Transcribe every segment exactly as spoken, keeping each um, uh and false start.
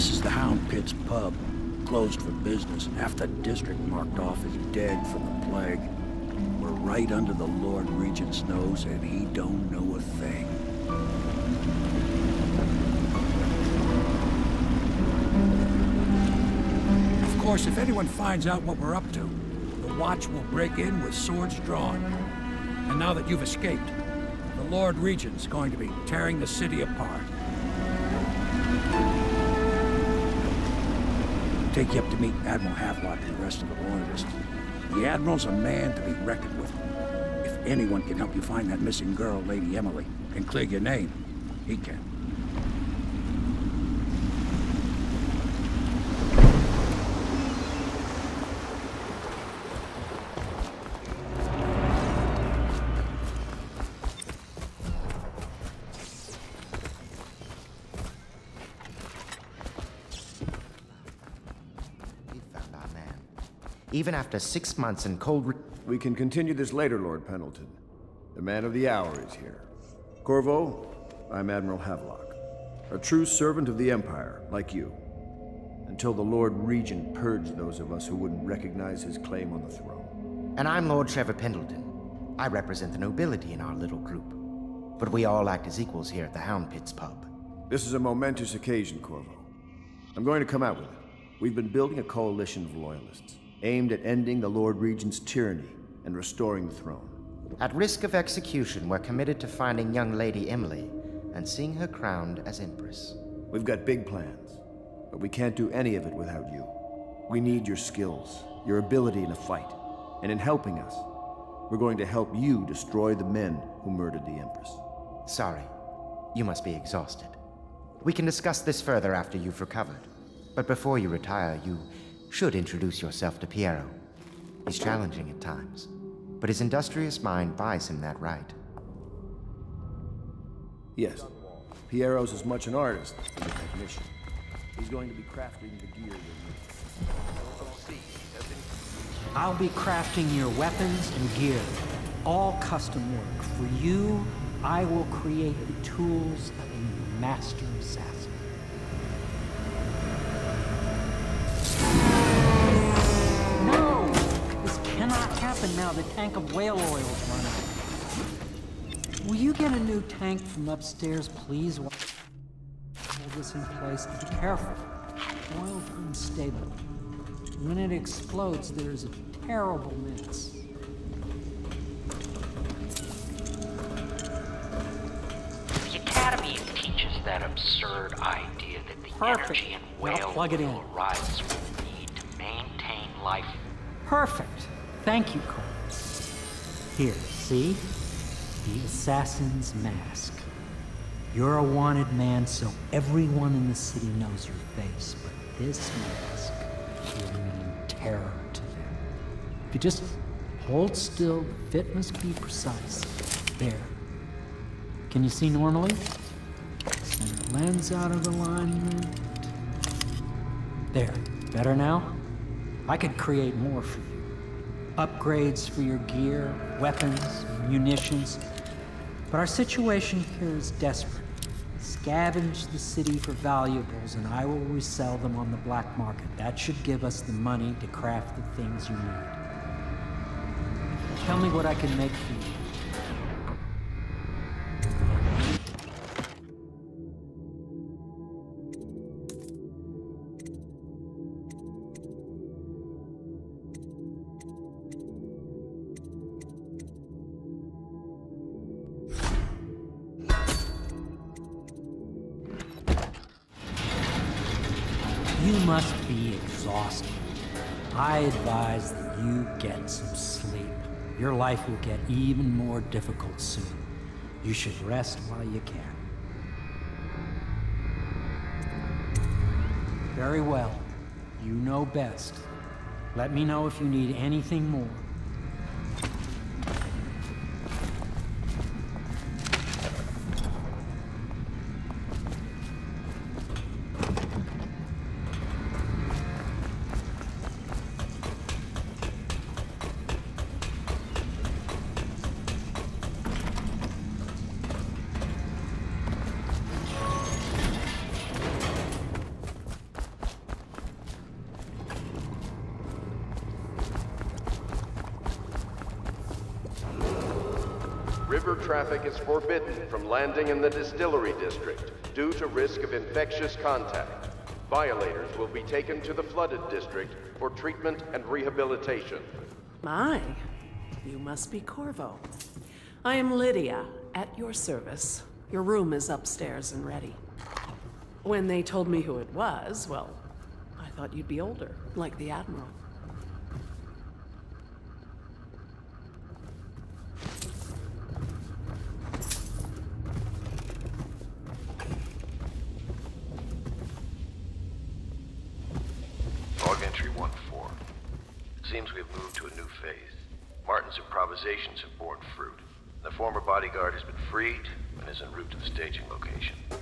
This is the Hound Pits pub, closed for business. Half the district marked off as dead from the plague. We're right under the Lord Regent's nose, and he don't know a thing. Of course, if anyone finds out what we're up to, the watch will break in with swords drawn. And now that you've escaped, the Lord Regent's going to be tearing the city apart. Take you up to meet Admiral Havelock and the rest of the loyalists. The Admiral's a man to be reckoned with. If anyone can help you find that missing girl, Lady Emily, and clear your name, he can. Even after six months in Coldridge... We can continue this later, Lord Pendleton. The man of the hour is here. Corvo, I'm Admiral Havelock, a true servant of the Empire, like you, until the Lord Regent purged those of us who wouldn't recognize his claim on the throne. And I'm Lord Trevor Pendleton. I represent the nobility in our little group, but we all act as equals here at the Hound Pits pub. This is a momentous occasion, Corvo. I'm going to come out with it. We've been building a coalition of loyalists, aimed at ending the Lord Regent's tyranny and restoring the throne. At risk of execution, we're committed to finding young Lady Emily and seeing her crowned as Empress. We've got big plans, but we can't do any of it without you. We need your skills, your ability in a fight, and in helping us, we're going to help you destroy the men who murdered the Empress. Sorry, you must be exhausted. We can discuss this further after you've recovered, but before you retire, you should introduce yourself to Piero. He's challenging at times, but his industrious mind buys him that right. Yes, Piero's as much an artist as a technician. He's going to be crafting the gear you need. I'll be crafting your weapons and gear, all custom work. For you, I will create the tools of a master assassin. Now the tank of whale oil is running. Will you get a new tank from upstairs, please? Hold this in place. Be careful. Oil's unstable. When it explodes, there is a terrible mess. The Academy teaches that absurd idea that the Perfect. energy in whale oil rises will need to maintain life. Perfect. Thank you, Cole. Here, see? The Assassin's Mask. You're a wanted man, so everyone in the city knows your face, but this mask will mean terror to them. If you just hold still, the fit must be precise. There. Can you see normally? Send the lens out of alignment. There. Better now? I could create more for you. Upgrades for your gear, weapons, munitions. But our situation here is desperate. Scavenge the city for valuables and I will resell them on the black market. That should give us the money to craft the things you need. Tell me what I can make for you. I advise that you get some sleep. Your life will get even more difficult soon. You should rest while you can. Very well. You know best. Let me know if you need anything more. river traffic is forbidden from landing in the distillery district due to risk of infectious contact. Violators will be taken to the flooded district for treatment and rehabilitation. My, you must be Corvo. I am Lydia, at your service. Your room is upstairs and ready. When they told me who it was, well, I thought you'd be older, like the Admiral. Improvisations have borne fruit. The former bodyguard has been freed and is en route to the staging location. The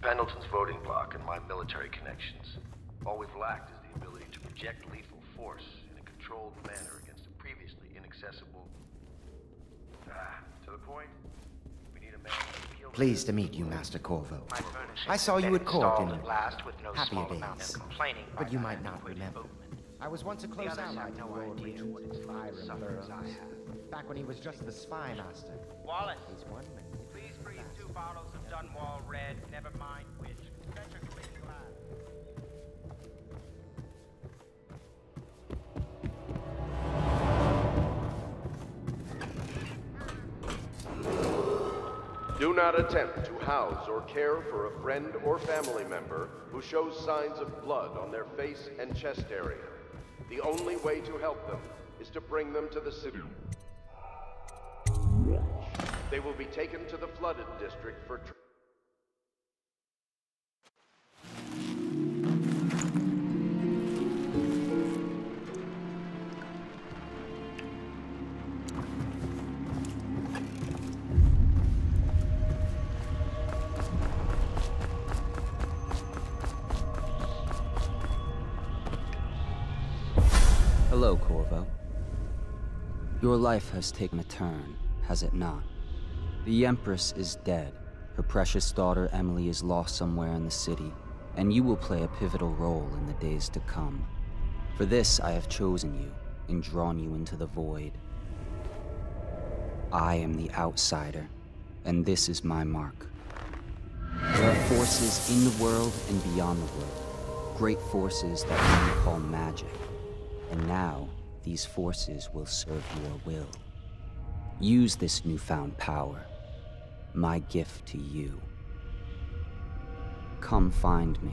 Pendleton's voting bloc and my military connections. All we've lacked is the ability to project lethal force in a controlled manner against a previously inaccessible... Ah, to the point? We need a man who killed... Pleased to meet you, Master Corvo. I saw you at court in your happier days, but you might not remember. I was once a close ally to Lord Regent. I remember back when he was just the spy master. Wallace, he's one please bring two bottles of Dunwall Red, never mind which. Fetch a clean glass. Do not attempt to house or care for a friend or family member who shows signs of blood on their face and chest area. The only way to help them is to bring them to the city. They will be taken to the flooded district for... Hello, Corvo. Your life has taken a turn, has it not? The Empress is dead. Her precious daughter, Emily, is lost somewhere in the city, and you will play a pivotal role in the days to come. For this, I have chosen you and drawn you into the void. I am the Outsider, and this is my mark. There are forces in the world and beyond the world, great forces that we call magic. And now, these forces will serve your will. Use this newfound power, my gift to you. Come find me.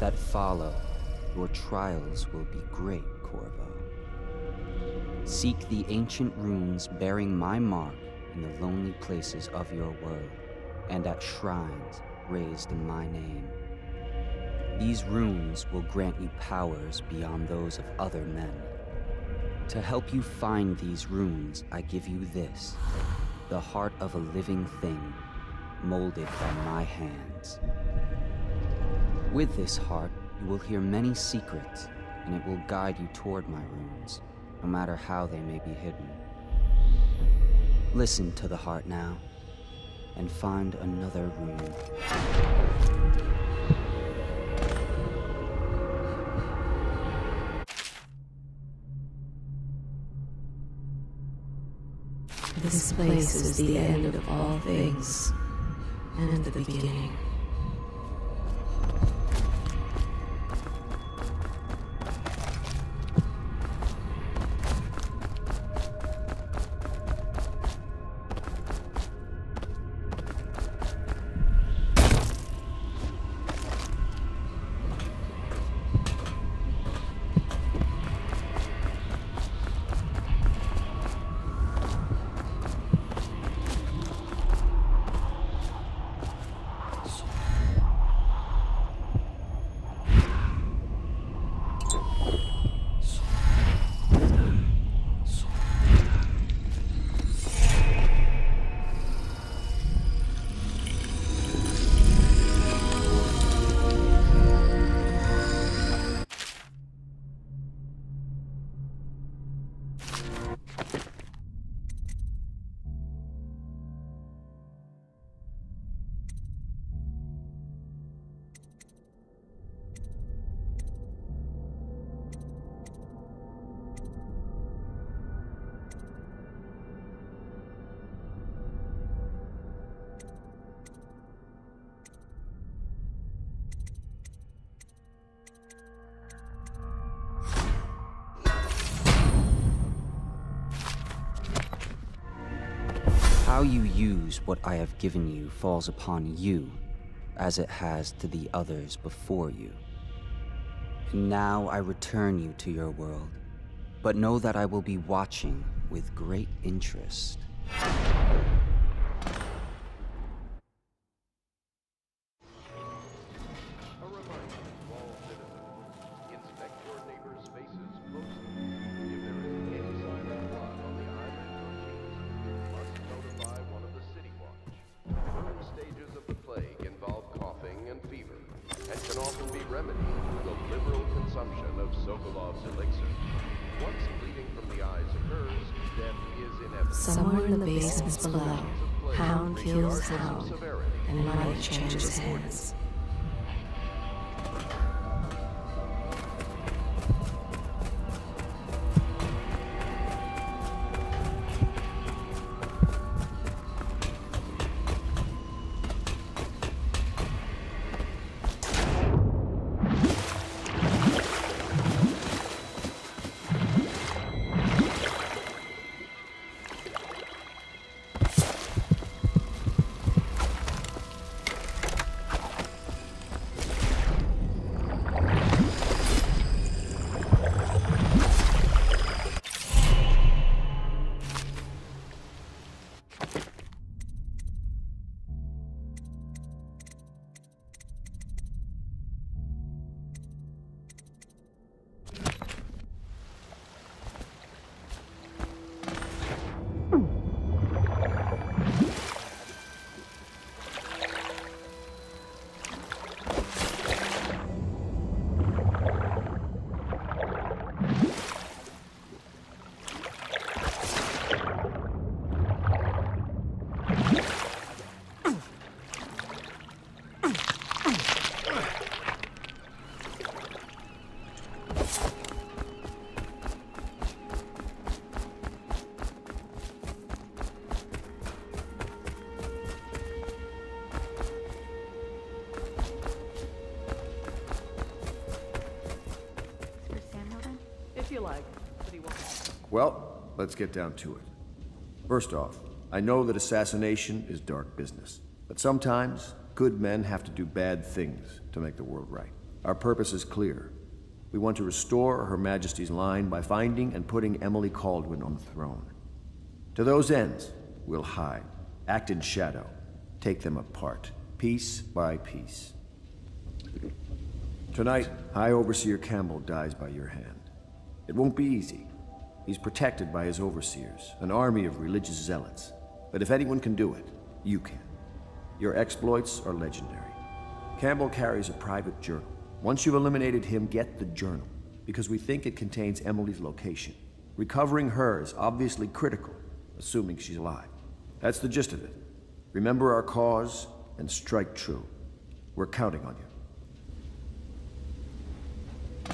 That follow, your trials will be great, Corvo. Seek the ancient runes bearing my mark in the lonely places of your world, and at shrines raised in my name. These runes will grant you powers beyond those of other men. To help you find these runes, I give you this, the heart of a living thing, molded by my hands. With this heart, you will hear many secrets, and it will guide you toward my runes, no matter how they may be hidden. Listen to the heart now, and find another rune. This place is the end of all things, and at the beginning. How you use what I have given you falls upon you, as it has to the others before you. And now I return you to your world, but know that I will be watching with great interest. Well, let's get down to it. First off, I know that assassination is dark business, but sometimes good men have to do bad things to make the world right. Our purpose is clear. We want to restore Her Majesty's line by finding and putting Emily Kaldwin on the throne. To those ends, we'll hide, act in shadow, take them apart, piece by piece. Tonight, High Overseer Campbell dies by your hand. It won't be easy. He's protected by his overseers, an army of religious zealots. But if anyone can do it, you can. Your exploits are legendary. Campbell carries a private journal. Once you've eliminated him, get the journal, because we think it contains Emily's location. Recovering her is obviously critical, assuming she's alive. That's the gist of it. Remember our cause and strike true. We're counting on you.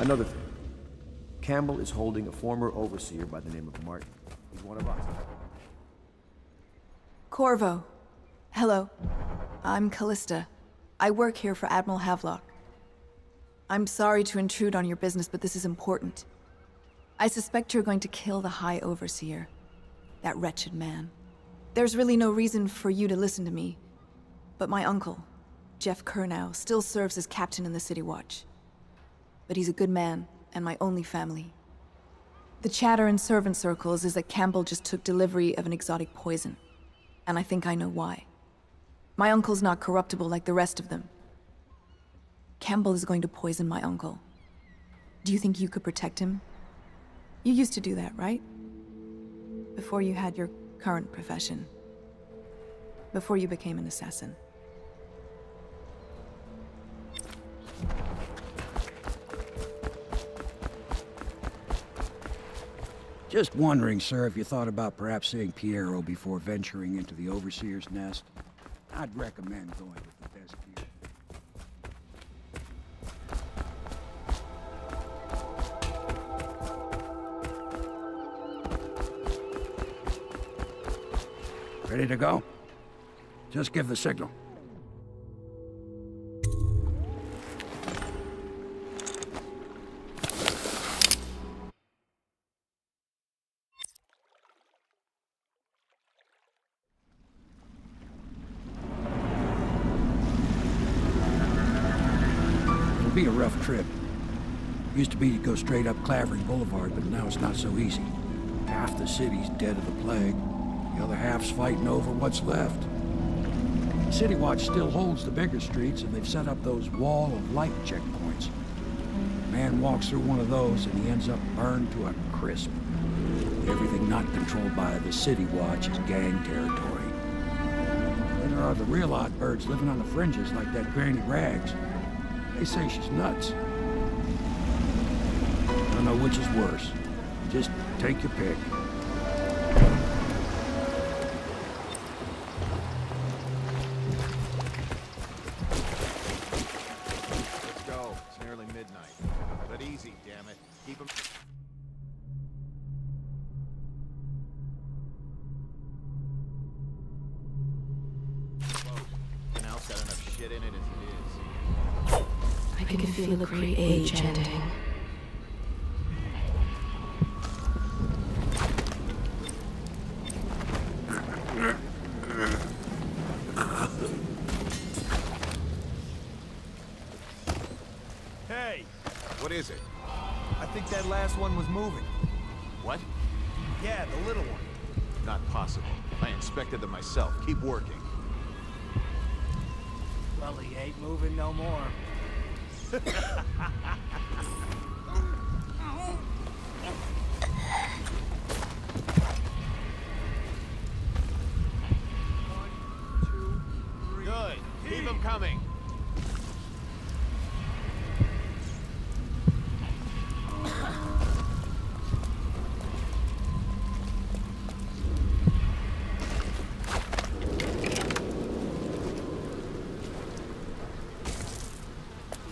Another thing. Campbell is holding a former overseer by the name of Martin. He's one of us. Corvo. Hello. I'm Callista. I work here for Admiral Havelock. I'm sorry to intrude on your business, but this is important. I suspect you're going to kill the High Overseer. That wretched man. There's really no reason for you to listen to me, but my uncle, Jeff Kernow, still serves as captain in the City Watch. But he's a good man, and my only family. The chatter in servant circles is that Campbell just took delivery of an exotic poison, and I think I know why. My uncle's not corruptible like the rest of them. Campbell is going to poison my uncle. Do you think you could protect him? You used to do that, right? Before you had your current profession. Before you became an assassin. Just wondering, sir, if you thought about perhaps seeing Piero before venturing into the Overseer's nest. I'd recommend going with the best people. Ready to go? Just give the signal. It'll be a rough trip. Used to be to go straight up Clavering Boulevard, but now it's not so easy. Half the city's dead of the plague. The other half's fighting over what's left. The City Watch still holds the bigger streets, and they've set up those wall of light checkpoints. A man walks through one of those, and he ends up burned to a crisp. Everything not controlled by the City Watch is gang territory. Then there are the real odd birds living on the fringes, like that Granny Rags. They say she's nuts. I don't know which is worse. Just take your pick. Keep working. Well, he ain't moving no more.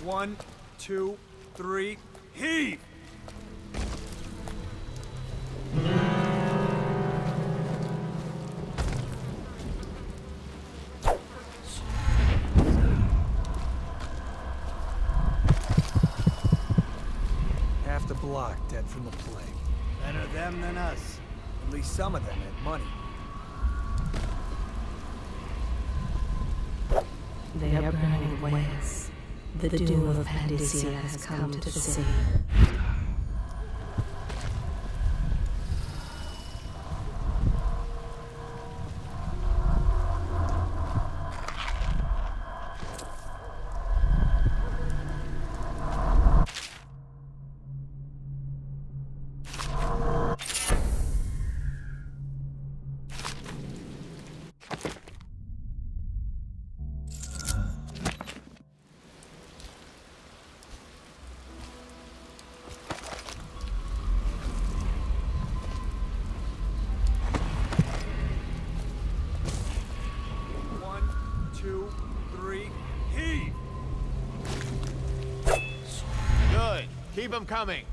One, two, three. Good. Keep them coming. One, two, three, heave! Half the block dead from the plague. Better them than us. At least some of them had money. They are burning ways. The doom of Pandacia has come to the city. Keep them coming.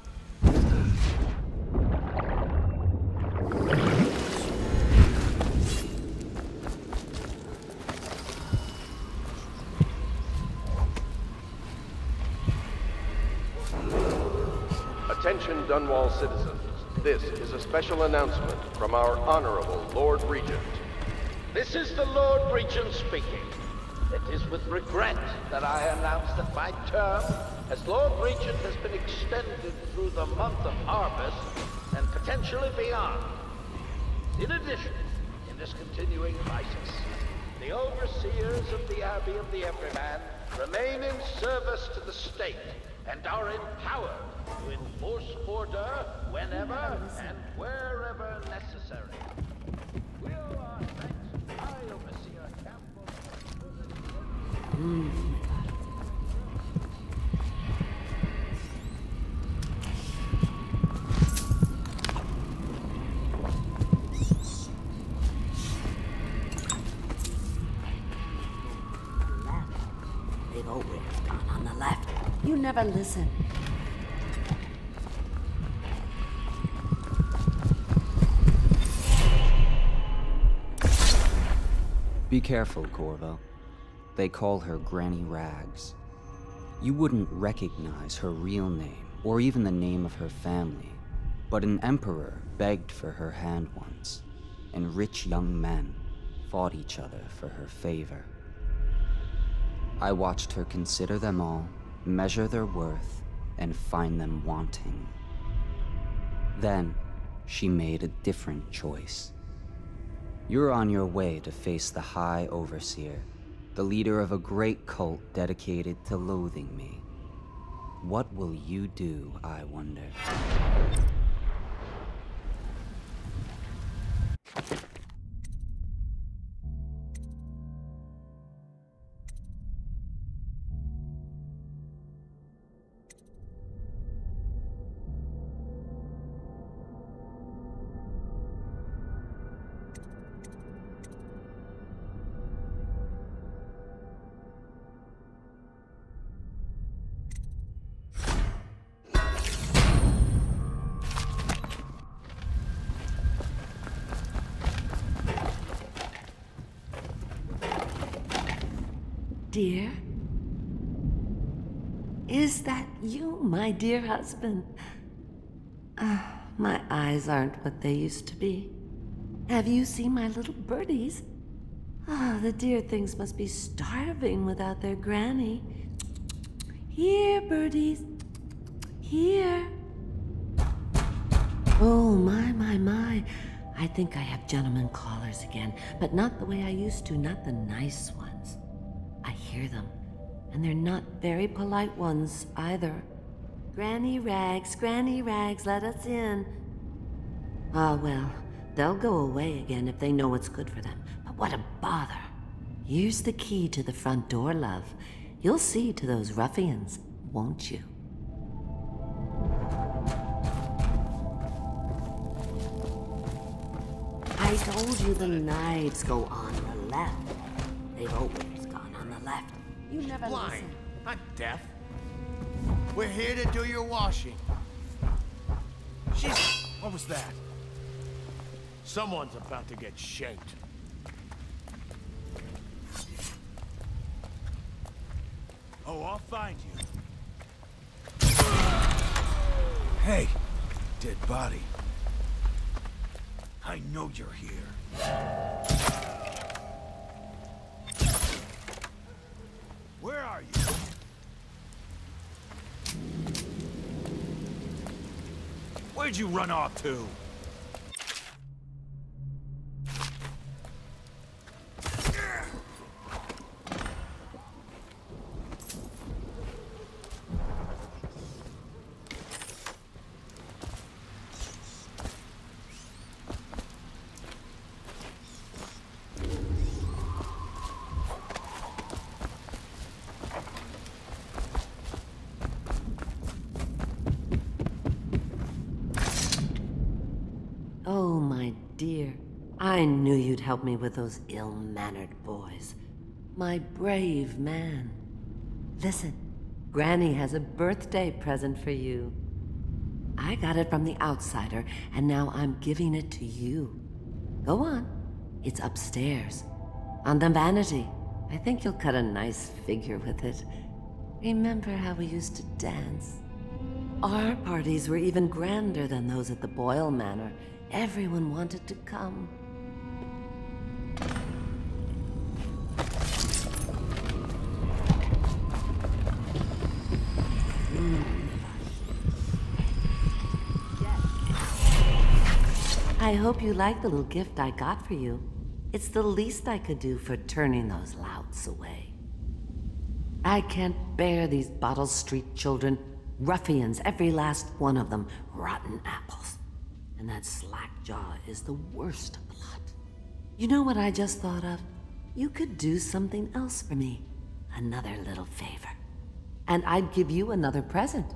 Attention Dunwall citizens, this is a special announcement from our Honorable Lord Regent. This is the Lord Regent speaking. It is with regret that I announce that my term as Lord Regent has been extended through the month of harvest and potentially beyond. In addition, in this continuing crisis, the overseers of the Abbey of the Everyman remain in service to the state and are empowered to enforce order whenever and wherever necessary. Will our thanks to High Overseer Campbell for the mm. Big old whip's gone on the left. You never listen. Be careful, Corvo. They call her Granny Rags. You wouldn't recognize her real name, or even the name of her family, but an emperor begged for her hand once, and rich young men fought each other for her favor. I watched her consider them all, measure their worth, and find them wanting. Then, she made a different choice. You're on your way to face the High Overseer, the leader of a great cult dedicated to loathing me. What will you do, I wonder? Dear? Is that you, my dear husband? Uh, my eyes aren't what they used to be. Have you seen my little birdies? Oh, the dear things must be starving without their granny. Here, birdies. Here. Oh, my, my, my. I think I have gentlemen callers again, but not the way I used to, not the nice ones. Hear them, and they're not very polite ones either. Granny Rags, Granny Rags, let us in. Ah, well, they'll go away again if they know what's good for them, but what a bother. Here's the key to the front door, love. You'll see to those ruffians, won't you? I told you the knives go on the left. They've opened. Left. You never blind. I'm deaf. We're here to do your washing. Shit! What was that? Someone's about to get shanked. Oh, I'll find you. Hey, dead body. I know you're here. Where are you? Where'd you run off to? Help me with those ill-mannered boys. My brave man. Listen, Granny has a birthday present for you. I got it from the Outsider, and now I'm giving it to you. Go on. It's upstairs. On the vanity. I think you'll cut a nice figure with it. Remember how we used to dance? Our parties were even grander than those at the Boyle Manor. Everyone wanted to come. I hope you like the little gift I got for you. It's the least I could do for turning those louts away. I can't bear these Bottle Street children. Ruffians, every last one of them. Rotten apples. And that slackjaw is the worst of the lot. You know what I just thought of? You could do something else for me. Another little favor. And I'd give you another present.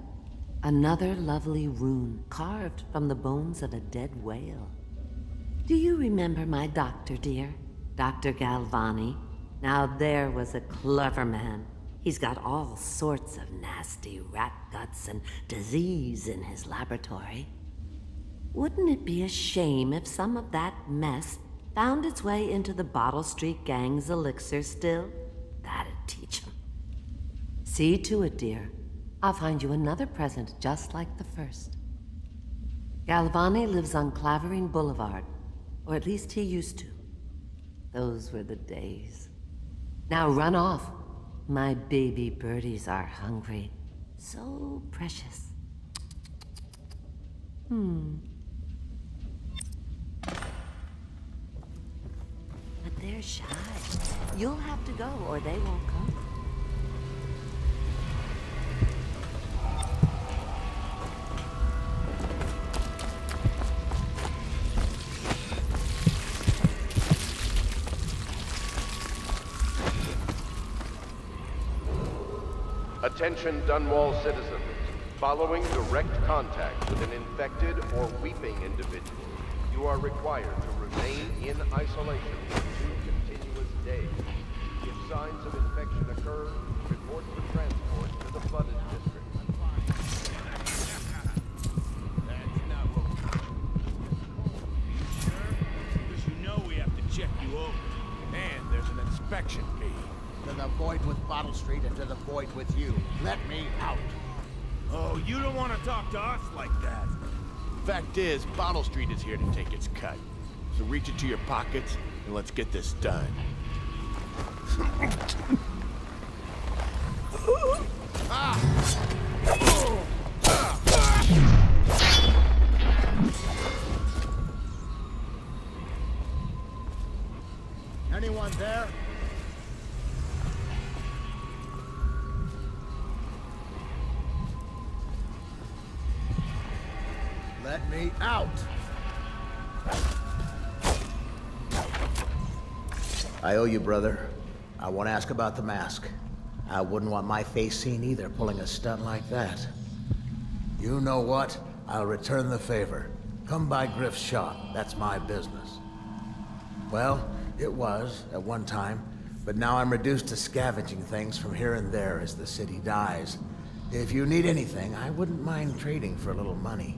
Another lovely rune carved from the bones of a dead whale. Do you remember my doctor, dear? Doctor Galvani. Now there was a clever man. He's got all sorts of nasty rat guts and disease in his laboratory. Wouldn't it be a shame if some of that mess found its way into the Bottle Street gang's elixir still? That'd teach him. See to it, dear. I'll find you another present just like the first. Galvani lives on Clavering Boulevard. Or at least he used to. Those were the days. Now run off. My baby birdies are hungry. So precious. Hmm. But they're shy. You'll have to go or they won't come. Attention Dunwall citizens, following direct contact with an infected or weeping individual, you are required to remain in isolation for two continuous days. If signs of infection occur, report for transport to the flooded district. Bottle Street into the void with you. Let me out. Oh, you don't want to talk to us like that. Fact is, Bottle Street is here to take its cut. So reach into your pockets and let's get this done. Anyone there? Let me out! I owe you, brother. I want to ask about the mask. I wouldn't want my face seen either, pulling a stunt like that. You know what? I'll return the favor. Come by Griff's shop. That's my business. Well, it was, at one time. But now I'm reduced to scavenging things from here and there as the city dies. If you need anything, I wouldn't mind trading for a little money.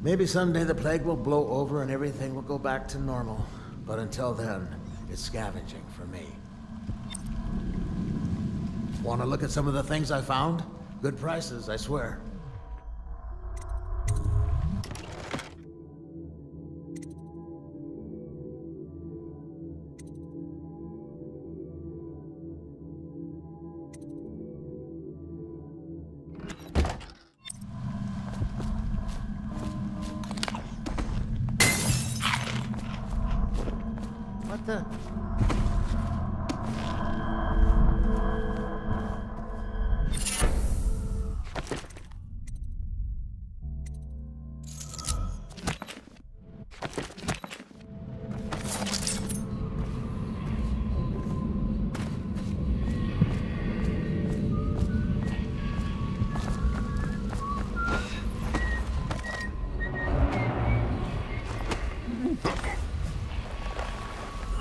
Maybe someday the plague will blow over and everything will go back to normal. But until then, it's scavenging for me. Want to look at some of the things I found? Good prices, I swear.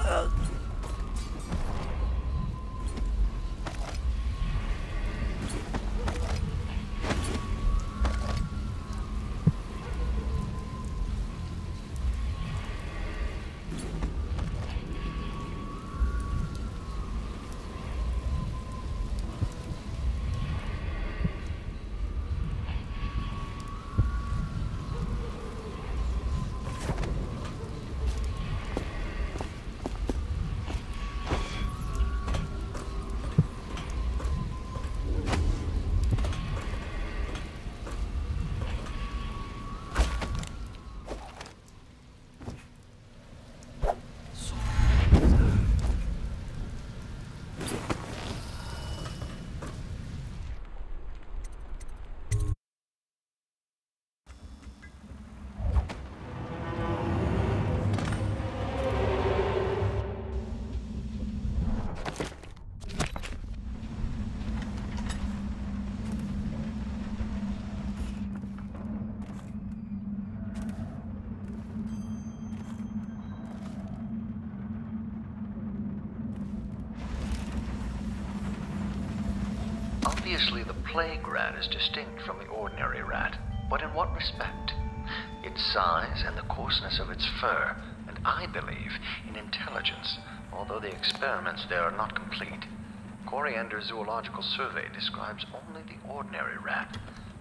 Ugh. Obviously, the plague rat is distinct from the ordinary rat, but in what respect? Its size and the coarseness of its fur, and I believe in intelligence, although the experiments there are not complete. Coriander's zoological survey describes only the ordinary rat,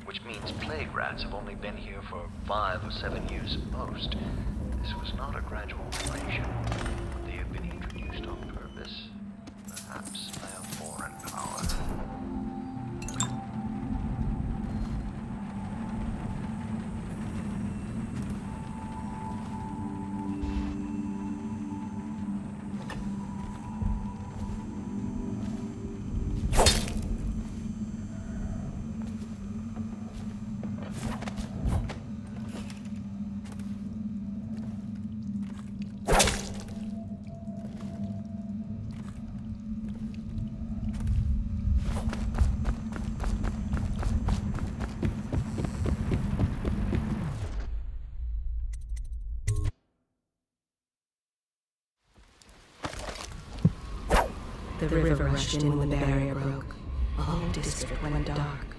which means plague rats have only been here for five or seven years at most. This was not a gradual relation. Would they have been introduced on purpose? Perhaps by a foreign power. The river rushed in when the barrier broke. The whole district went dark.